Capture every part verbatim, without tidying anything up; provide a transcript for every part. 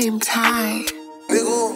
slime type. Big ol'.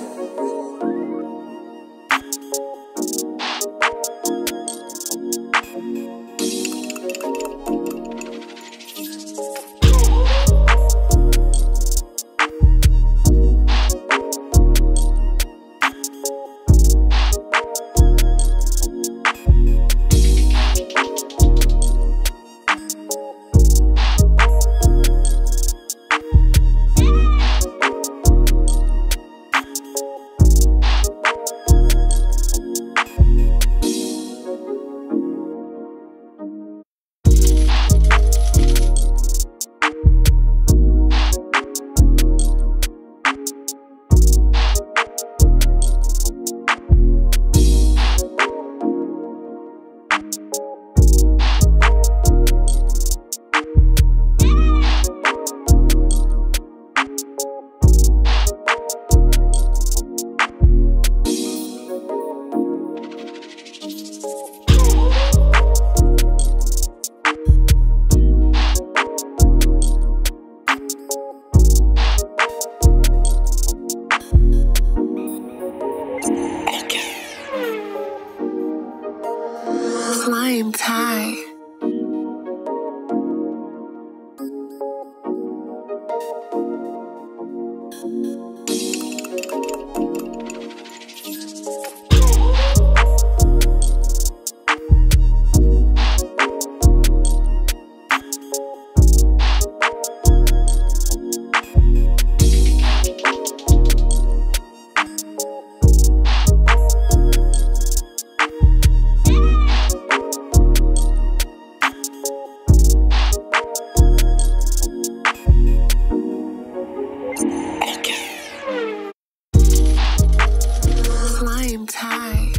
Slime typhoon. Slime typhoon.